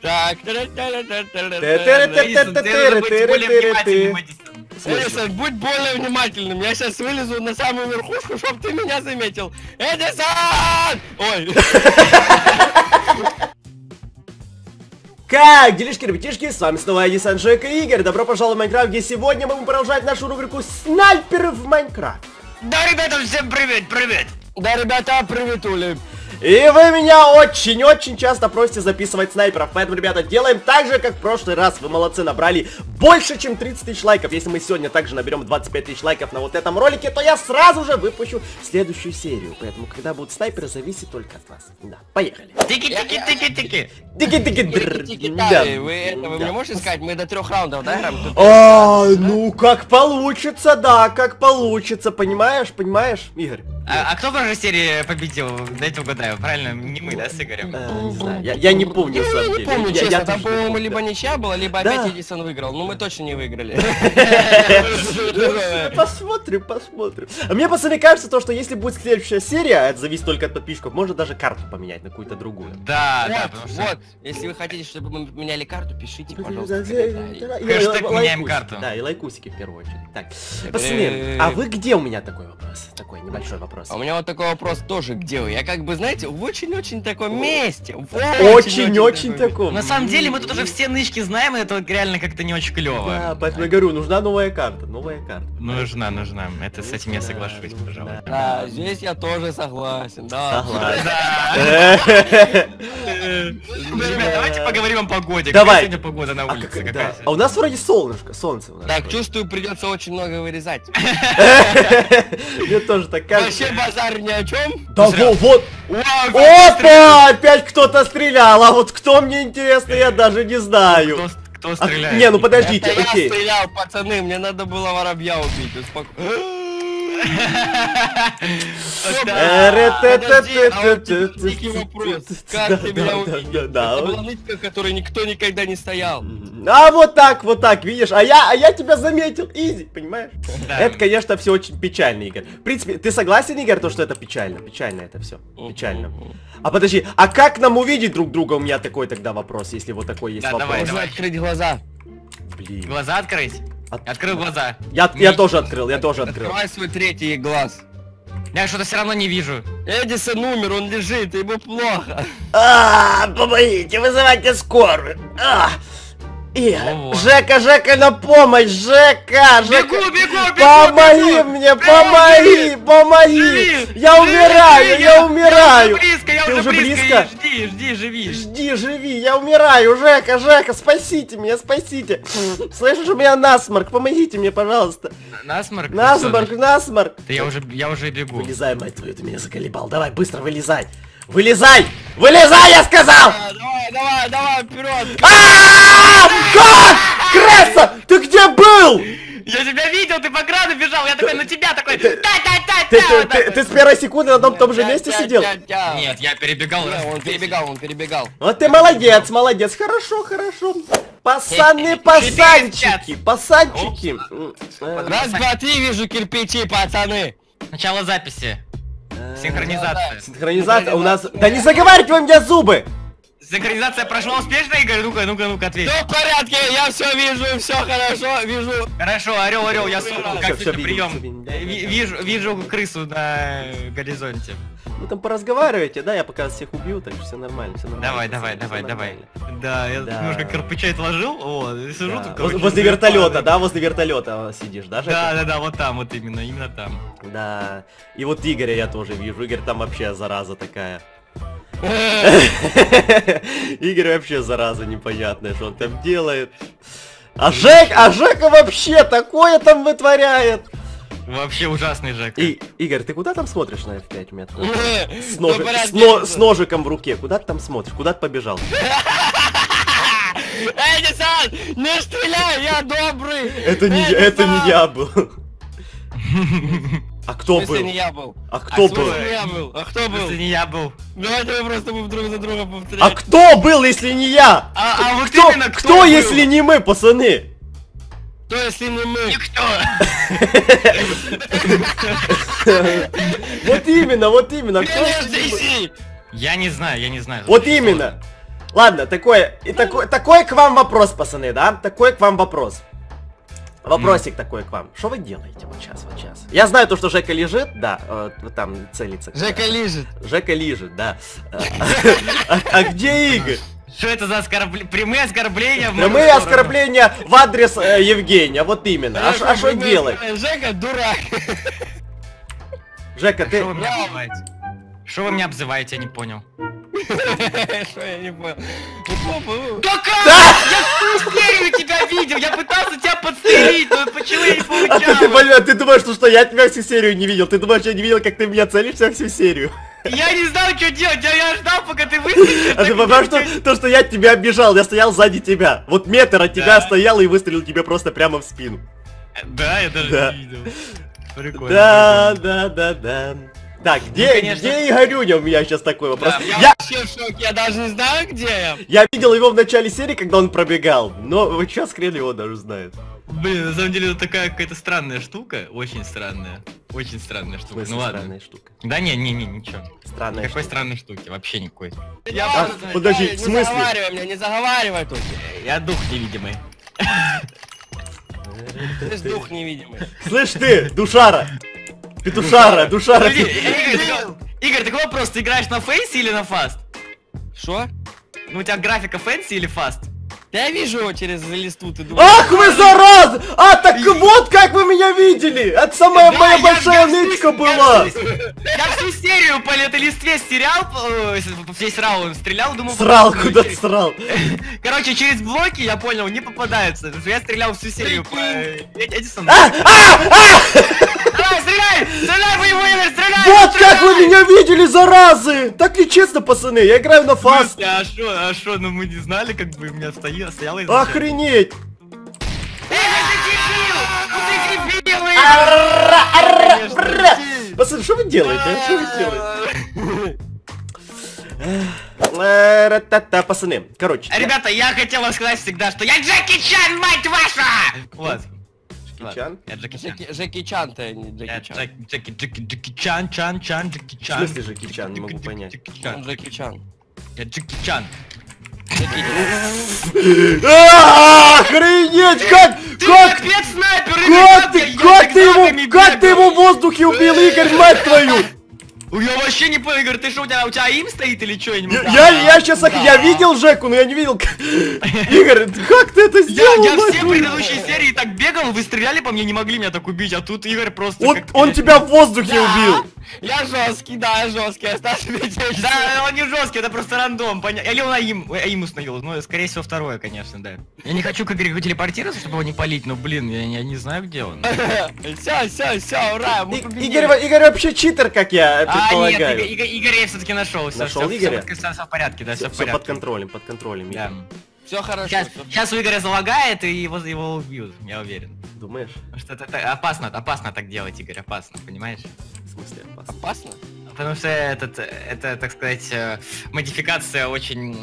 Так. Эдисон, будь более внимательным. Я сейчас вылезу на самую верхушку, чтобы ты меня заметил. Эдисон! Ой. Как делишки, ребятишки, с вами снова Эдисон, Джек и Игорь. Добро пожаловать в Майнкрафт, где сегодня мы будем продолжать нашу рубрику «Снайперы в Майнкрафт». Да, ребята, всем привет, привет. Да, ребята, привет, Ули. И вы меня очень-очень часто просите записывать снайперов, поэтому, ребята, делаем так же, как в прошлый раз. Вы молодцы, набрали больше, чем 30 тысяч лайков. Если мы сегодня также наберем 25 тысяч лайков на вот этом ролике, то я сразу же выпущу следующую серию. Поэтому, когда будут снайперы, зависит только от вас. Да, поехали. Тики-тики-тики-тики. Тики-тики-тики. Вы мне можете сказать, мы до 3 раундов, да? Ну, как получится, да, как получится. Понимаешь, Игорь? А кто в прошлой серии победил? Дайте угадаю, правильно? Не мы, да, с Игорем? Не знаю, я не помню, на самом деле. Я не помню, честно, там, по-моему, либо ничья была, либо опять Эдисон выиграл. Но мы точно не выиграли. Посмотрим. Мне, пацаны, кажется, то, что если будет следующая серия, это зависит только от подписчиков, можно даже карту поменять на какую-то другую. Да, потому что... Вот, если вы хотите, чтобы мы меняли карту, пишите, пожалуйста, комментарии. Хэштег меняем карту. Да, и лайкусики в первую очередь. Так, пацаны, а вы где у меня такой вопрос? Такой небольшой вопрос. А у меня вот такой вопрос тоже, где вы? Я как бы, знаете, в очень-очень таком месте. Очень-очень таком. На самом деле мы тут уже все нычки знаем, и это реально как-то не очень клево. Да, поэтому я говорю, нужна новая карта, Нужна. Это с этим я соглашусь, пожалуй. Да, здесь я тоже согласен. Ребят, давайте поговорим о погоде. Давай. Сегодня погода на улице какая? А у нас вроде солнышко, солнце. Так, чувствую, придется очень много вырезать. Мне тоже так кажется. Вообще базар ни о чем. Да вот. Опа! Опять кто-то стрелял, а вот кто, мне интересно, я даже не знаю. Кто стреляет? Не, ну подождите, это окей. Я стрелял, пацаны, мне надо было воробья убить, успокойся. Это была нычка, в которой никто никогда не стоял. А вот так, видишь, а я тебя заметил, изи, понимаешь? Это, конечно, все очень печально, Игорь. В принципе, ты согласен, Игорь, то, что это печально? Печально это все, печально. А подожди, а как нам увидеть друг друга? У меня такой тогда вопрос, если вот такой есть вопрос. Можно открыть глаза. Блин. Глаза открыть? Открыл глаза. Я тоже открыл. Открывай свой третий глаз. Я что-то все равно не вижу. Эдисон умер, он лежит, ему плохо. Помогите, вызывайте скорую. Жека, на помощь, Жека. Бегу. Помоги мне, помоги. Я умираю. Я уже близко. Жди, живи. Я умираю, Жека, спасите меня. Слышишь, у меня насморк, помогите мне, пожалуйста. Насморк. Я уже бегу. Вылезай, мать твою, ты меня заколебал. Давай, быстро вылезай. Вылезай, я сказал! Давай, вперед! Кресса, ты где был? Я тебя видел, ты по граду бежал, я такой на тебя такой. Ты с первой секунды на том же месте сидел? Нет, я перебегал. Он перебегал. Вот ты молодец, хорошо. Пацаны. Раз, два, три, вижу кирпичи, пацаны. Начало записи. Синхронизация у нас... Да не заговаривайте вы мне зубы! Синхронизация прошла успешно, Игорь? Ну-ка, ответь. Все в порядке, я все вижу, все хорошо, вижу. Хорошо, орел, я сумел, как сегодня прием. Вижу крысу на горизонте. Вы там поразговариваете, да? Я пока всех убью, так что все нормально. Давай. Да, я немножко кирпича отложил, сижу тут. Возле вертолета сидишь, да, Жека? Да, вот там, вот именно там. Да, и вот Игоря я тоже вижу, Игорь там вообще зараза такая. Игорь вообще зараза непонятная, что он там делает. А Жека вообще такое там вытворяет. Вообще ужасный Жека. Игорь, ты куда там смотришь на F5 метров? С ножиком в руке. Куда ты там смотришь? Куда ты побежал? Эдисон, не стреляй, я добрый. Это не я был. А кто был? А кто был? Если не я был. Давайте мы просто будем друг за друга повторять. А кто был, если не я? Кто, если не мы, пацаны? Кто, если не мы? Никто. Вот именно. Я не знаю. Вот именно. Ладно, такой к вам вопрос, пацаны, да? Такой к вам вопрос. Вопросик такой к вам. Что вы делаете вот сейчас? Я знаю то, что Жека лежит, да, там целится. Жека лежит, да. А где Игорь? Что это за оскорбления? Прямые оскорбления? Прямые оскорбления в адрес Евгения, вот именно. А что делать? Жека дурак. Жека, ты... Что вы меня обзываете, я не понял. Что я не понял? Да как? Я всю серию тебя видел, я пытался тебя подстрелить, но почему я не получал? А ты думаешь, что я тебя всю серию не видел? Ты думаешь, я не видел, как ты меня целишься всю серию? Я не знал, что делать, я ждал, пока ты выстрелишь. А ты понимаешь, что то, что я тебя обижал, я стоял сзади тебя. Вот метр от тебя стоял и выстрелил тебе просто прямо в спину. Да, я даже не видел. Прикольно. Да. Так, где Игорюня, у меня сейчас такой вопрос. Да, я вообще в шоке, я даже не знаю, где я. Я видел его в начале серии, когда он пробегал, но вот сейчас хрен его даже знает. Блин, на самом деле это такая какая-то странная штука, очень странная штука. Ну ладно. Штука? Да не, ничего. Странная. Какой странной штуки? Вообще никакой. Подожди, в смысле? Не заговаривай тут. Я дух невидимый. Ты ж дух невидимый. Слышь ты, душара! Душара. Игорь, ты кого просто играешь, на фэнси или на фаст? Что? Ну у тебя графика фэнси или фаст? Да я вижу его через листу, ты думаешь. Ах вы зараза! А так вот как вы меня видели! Это самая моя большая нычка была! Я всю серию по этой листве стерял, весь раунд стрелял, думал... Срал, куда-то срал. Короче, через блоки, я понял, не попадаются. Я стрелял всю серию по Эдисону. Стреляй, вы его, Игорь, стреляй! Вот как вы меня видели, заразы! Так нечестно, пацаны, я играю на фаст. А шо, ну мы не знали, как бы у меня стояло из-за... Охренеть! Игорь, ты дебил! Пацаны, что вы делаете? Пацаны, короче. Ребята, я хотел вам сказать всегда, что я Джеки Чан, мать ваша! Вот. Джеки Чан. В смысле Джеки Чан? Не могу понять. Я Джеки Чан. Охренеть, как ты его в воздухе убил, Игорь, мать твою! Я вообще не понял, Игорь, ты что, у тебя им стоит или что? Я видел Жеку, но я не видел. Игорь, как ты это сделал? Я все предыдущие серии так бегал, вы стреляли по мне, не могли меня так убить, а тут Игорь просто... Он тебя в воздухе убил. Я жесткий, да, жесткий, оставь меня. Да, он не жесткий, это просто рандом, понятно. Или он аим установил, ну, скорее всего, второе, конечно, да. Я не хочу к Игорю телепортироваться, чтобы его не палить, но, блин, я не знаю, где он. Все, ура, мы победили. Игорь вообще читер, как я. А, нет, Игорь я все-таки нашел. Нашел Игоря? Все в порядке, да, все в порядке. Все под контролем, да. Все хорошо. Сейчас у Игоря залагает, и его убьют, я уверен. Думаешь? Что это опасно так делать, Игорь, опасно, понимаешь? В смысле опасно? Опасно? Потому что это, так сказать, модификация очень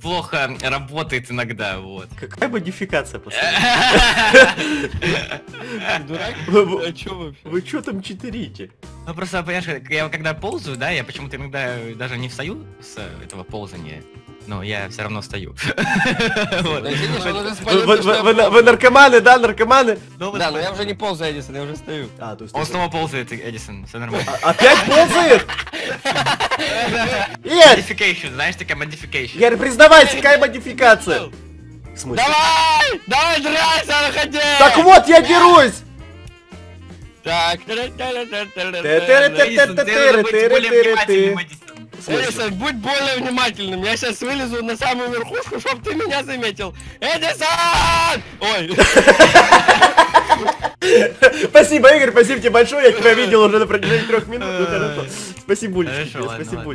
плохо работает иногда, вот. Какая модификация, пацаны? Дурак? Вы чё там читерите? Ну просто, понимаешь, я когда ползаю, да, я почему-то иногда даже не встаю с этого ползания, но я все равно встаю. Вы наркоманы, да, наркоманы? Да, но я уже не ползаю, Эдисон, я уже встаю. Он снова ползает, Эдисон, все нормально. Опять ползает? Модификация, знаешь, такая модификация. Игорь, признавайся, какая модификация? В смысле? Давай, драйся, выходи! Так вот, я дерусь! Так, Эдисон, будь более внимательным, я сейчас вылезу на самую верхушку, чтоб ты меня заметил. Эдисон! Ой. Спасибо, Игорь, спасибо тебе большое, я тебя видел уже на протяжении 3 минут. Спасибо, спасибо.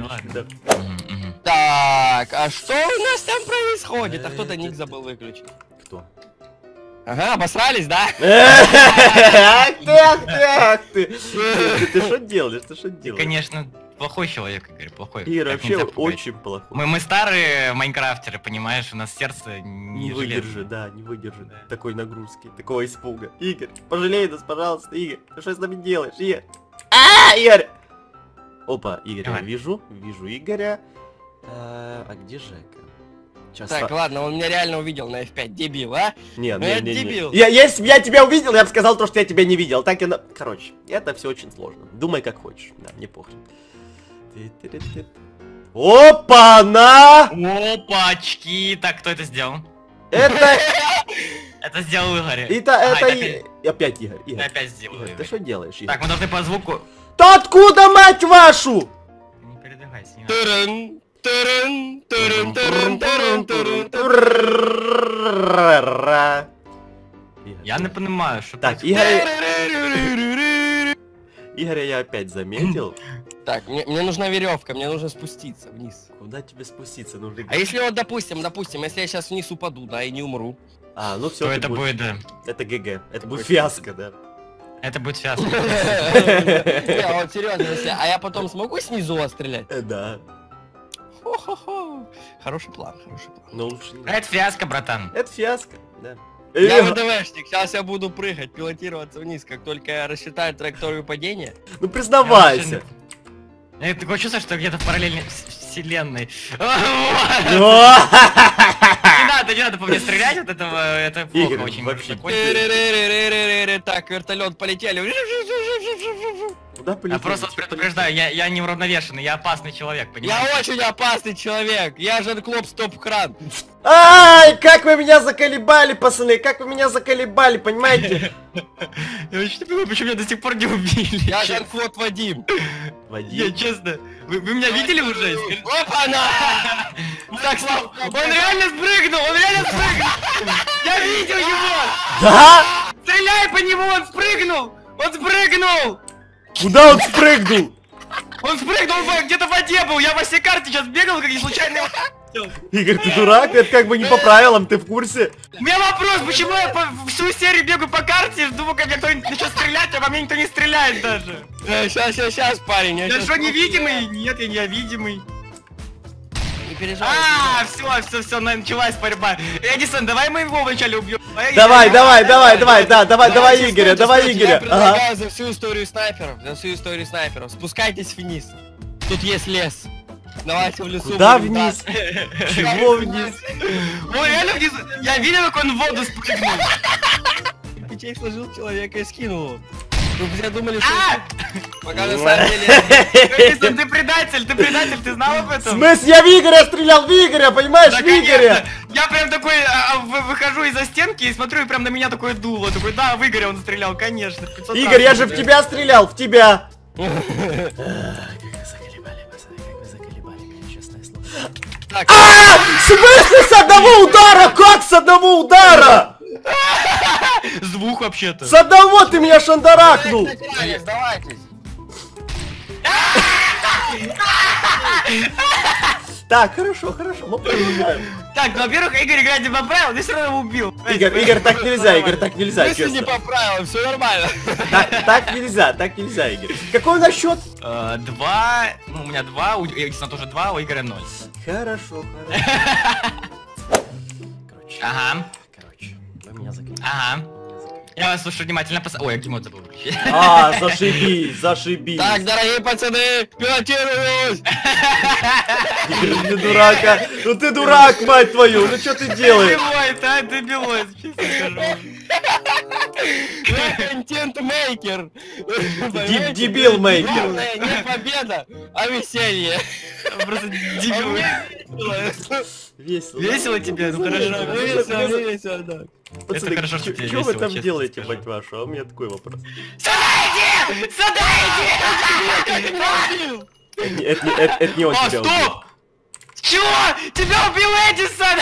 Так, а что у нас там происходит? А кто-то ник забыл выключить. Кто? Ага, обосрались, да? Ах ты! Ты что делаешь, Конечно. Плохой человек, Игорь, плохой. Игорь, вообще очень плохой. Мы старые майнкрафтеры, понимаешь, у нас сердце не выдержит, да, не выдержит такой нагрузки, такого испуга. Игорь, пожалей нас, пожалуйста, Игорь. Ты что с нами делаешь, Игорь? Игорь! Опа, Игорь, я вижу Игоря. А где Жека? Сейчас так, ладно, он меня реально увидел на F5, дебил, а? Нет, ну, не дебил. Если бы я тебя увидел, я бы сказал то, что я тебя не видел. Так и на... Короче, это все очень сложно. Думай как хочешь. Да, не похрен. Опа-на! Опачки! Так, кто это сделал? Это... Это сделал Игорь. Это опять Игорь. Это опять сделал Игорь. Ты что делаешь, Игорь? Так, мы должны по звуку... Да откуда, мать вашу? Не передвигайся, не надо. Я не понимаю, что так. Игорь, я опять заметил. Так, мне нужна веревка, мне нужно спуститься вниз. Куда тебе спуститься нужно? А если вот, допустим, если я сейчас вниз упаду, да, и не умру. А, ну все. Это будет, да. Это ГГ. Это будет фиаско, да. Это будет фиаско. Вот серьезно, а я потом смогу снизу вас стрелять? Да. Хо-хо-хо. Хороший план, хороший план. Но лучше не... Это фиаско, братан. Это фиаско, да. Я ВДВшник, сейчас я буду прыгать, пилотироваться вниз, как только я рассчитаю траекторию падения. Ну признавайся. Я такое чувство, что где-то в параллельной вселенной. Не надо по мне стрелять от этого, это плохо очень. Так, вертолет полетели. Я просто вас предупреждаю, я неуравновешенный, я опасный человек, понимаешь? Я очень опасный человек, я Жан-Клоп Стоп-Кран. Ай, как вы меня заколебали, пацаны, как вы меня заколебали, понимаете? Я вообще не понимаю, почему меня до сих пор не убили. Я Жан-Клоп Вадим. Я честно, вы меня видели уже? Опа-на! Он реально спрыгнул, он реально спрыгнул! Я видел его! Да? Стреляй по нему, он спрыгнул! Он спрыгнул! Куда он спрыгнул? Он спрыгнул, где-то в воде был, я во всей карте сейчас бегал, как не случайно. Игорь, ты дурак, это как бы не по правилам, ты в курсе? У меня вопрос, почему я всю серию бегаю по карте, думаю, как мне кто-нибудь начал стрелять, а по мне никто не стреляет даже. Сейчас, парень. Я что, невидимый? Нет, я видимый. Все, началась борьба. Эдисон, давай мы его вначале убьем. Давай, Игоря, давай, Игоря. Я предлагаю за всю историю снайперов. Спускайтесь вниз. Тут есть лес. Давайте в лесу. Да, вниз. Чего вниз? Ой, реально вниз. Я видел, как он в воду спрыгнул. Печей сложил человека и скинул его. Вы все думали, что... Пока на самом деле... ты предатель, ты знал об этом? В смысле, я в Игоря стрелял, в Игоря, понимаешь, в Игоря! Я прям такой выхожу из-за стенки и смотрю, и прям на меня такое дуло, такой, да, в Игоря он стрелял, конечно. Игорь, я же в тебя стрелял, в тебя! Как вы заколебали, пацаны, как вы заколебали, честное слово. А! В смысле, с одного удара, как с одного удара? С двух вообще-то. С одного ты меня шандарахнул! Так, хорошо, мы продолжаем. Так, ну, во-первых, Игорь играет не по правилам, ты все равно его убил. Игорь, так нельзя, честно. Если не по правилам, все нормально. Так нельзя, Игорь. Какой у нас счет? 2, ну, у меня 2, у Эдисона тоже 2, у Игоря 0. Хорошо. Ага. Ага. Я вас слушаю внимательно, ой, я гемот забыл. Зашибись. Так, дорогие пацаны, пилотируюсь. Игорь, ты дурака. Ну ты дурак, мать твою, ну что ты делаешь? Ты белой, я контент-мейкер. Дебил-мейкер. Не победа, а веселье. Просто дебил. Весело тебе, ну хорошо. Весело, да. Пацаны, что вы там делаете, мать вашу? А у меня такой вопрос. Сюда иди! Это не он тебя убил. Стоп! Чего? Тебя убил Эдисон!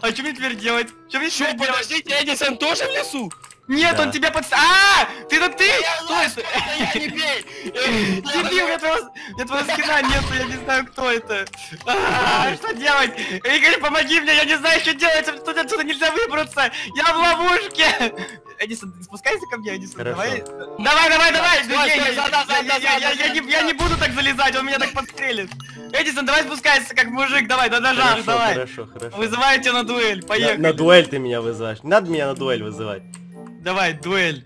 А что мне теперь делать? Подождите, Эдисон тоже в лесу? Нет, он тебя подставил. Ты! Стой, стой! Не бей! Дебил, я твоего скина нету, я не знаю, кто это. Что делать? Игорь, помоги мне, я не знаю, что делать, тут отсюда нельзя выбраться! Я в ловушке! Эдисон, спускайся ко мне, Эдисон, давай. Давай! Я не буду так залезать, он меня так подстрелит. Эдисон, давай спускайся, как мужик, давай, до ножа, давай. Хорошо. Вызываю тебя на дуэль, поехали. На дуэль ты меня вызываешь. Надо меня на дуэль вызывать. Давай, дуэль.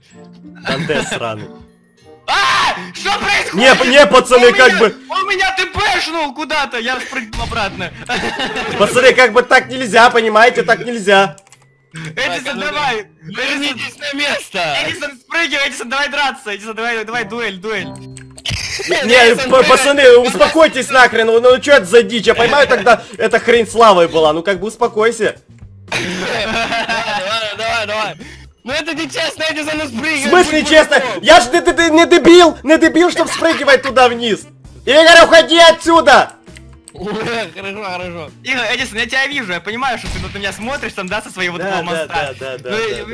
Дантес сраный. Что происходит? Не, пацаны, как бы... Он меня тэпэшнул куда-то, я спрыгнул обратно. Пацаны, как бы так нельзя, понимаете, так нельзя. Эдисон, давай, вернитесь на место. Эдисон, спрыгивай, Эдисон, давай драться. Эдисон, давай, дуэль. Не, пацаны, успокойтесь нахрен, ну что это за дичь? Я поймаю тогда, эта хрень с лавой была, ну как бы успокойся. Давай. Ну это нечестно, Эдисон, ну спрыгивай. В смысле честно? Я ж не дебил, чтобы спрыгивать туда вниз. Игорь, уходи отсюда! Хорошо. Игорь, Эдисон, я тебя вижу, я понимаю, что ты на меня смотришь там, да, со своего такого моста. Да.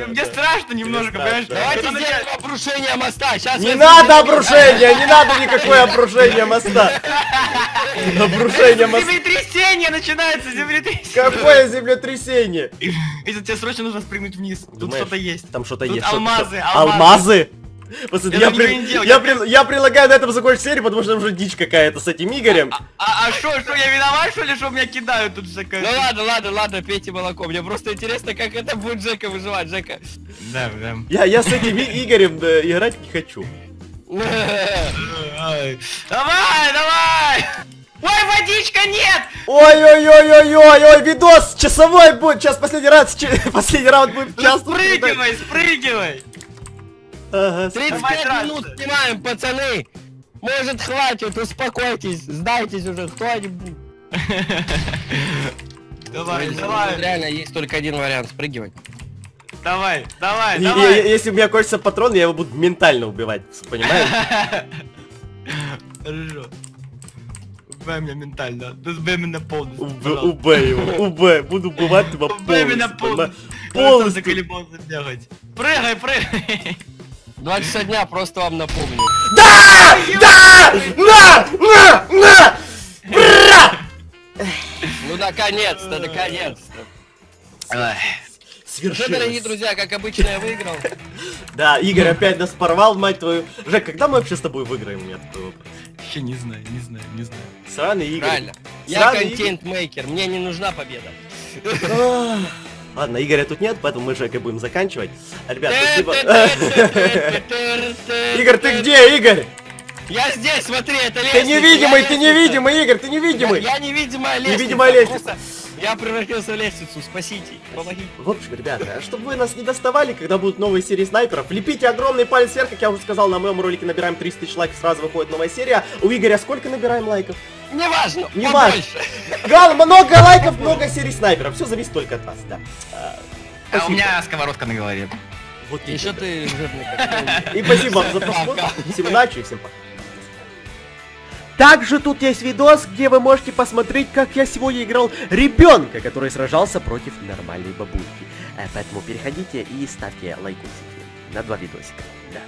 Мне страшно немножко, понимаешь? Давайте сделаем обрушение моста. Не надо обрушения, не надо никакое обрушение моста. Обрушение моста. Землетрясение начинается, землетрясение. Какое землетрясение? Эдисон, тебе срочно нужно спрыгнуть вниз. Тут что-то есть. Там что-то есть. Алмазы? Я предлагаю на этом закончить серию, потому что там уже дичь какая-то с этим Игорем. А что, я виноват, что ли, что меня кидают тут всякое? Ну ладно, пейте молоко. Мне просто интересно, как это будет Джека выживать, Джека. Да. Я с этим Игорем играть не хочу. Давай! Ой, водичка, нет! Ой, видос часовой будет. Сейчас последний раунд будет час. Спрыгивай! Ага, 35 минут снимаем, пацаны! Может, хватит, успокойтесь, сдайтесь уже, кто-нибудь. Давай. Реально, есть только один вариант, спрыгивать. Давай. Если у меня кончится патрон, я его буду ментально убивать, понимаешь? Хорошо. Убей меня ментально, убей меня полностью. Убей его, буду убивать тебя полностью. Убей меня полностью. Прыгай. 2 часа дня, просто вам напомню. Да! На! Ну наконец-то. Свершилось. Дорогие друзья, как обычно, я выиграл. Да, Игорь опять нас порвал, мать твою. Жек, когда мы вообще с тобой выиграем? Нет, вообще не знаю. Сраный Игорь. Правильно. Я контент-мейкер, мне не нужна победа. Ладно, Игоря тут нет, поэтому мы с Жекой будем заканчивать. Ребят, спасибо. Игорь, ты где, Игорь? Я здесь, смотри, это лестница. Ты невидимый, Игорь, ты невидимый. Я невидимая лестница. Невидимая лестница. Я превратился в лестницу, спасите, помогите. В общем, ребята, чтобы вы нас не доставали, когда будут новые серии снайперов, лепите огромный палец вверх, как я уже сказал, на моем ролике набираем 300 тысяч лайков, сразу выходит новая серия. У Игоря сколько набираем лайков? Не важно. Главное, много лайков, много серий снайперов, все зависит только от вас, да. А у меня сковородка на голове. Вот еще ты жирный. И спасибо вам за просмотр, всем удачи и всем пока. Также тут есть видос, где вы можете посмотреть, как я сегодня играл ребенка, который сражался против нормальной бабульки. Поэтому переходите и ставьте лайкусики на 2 видосика. Да.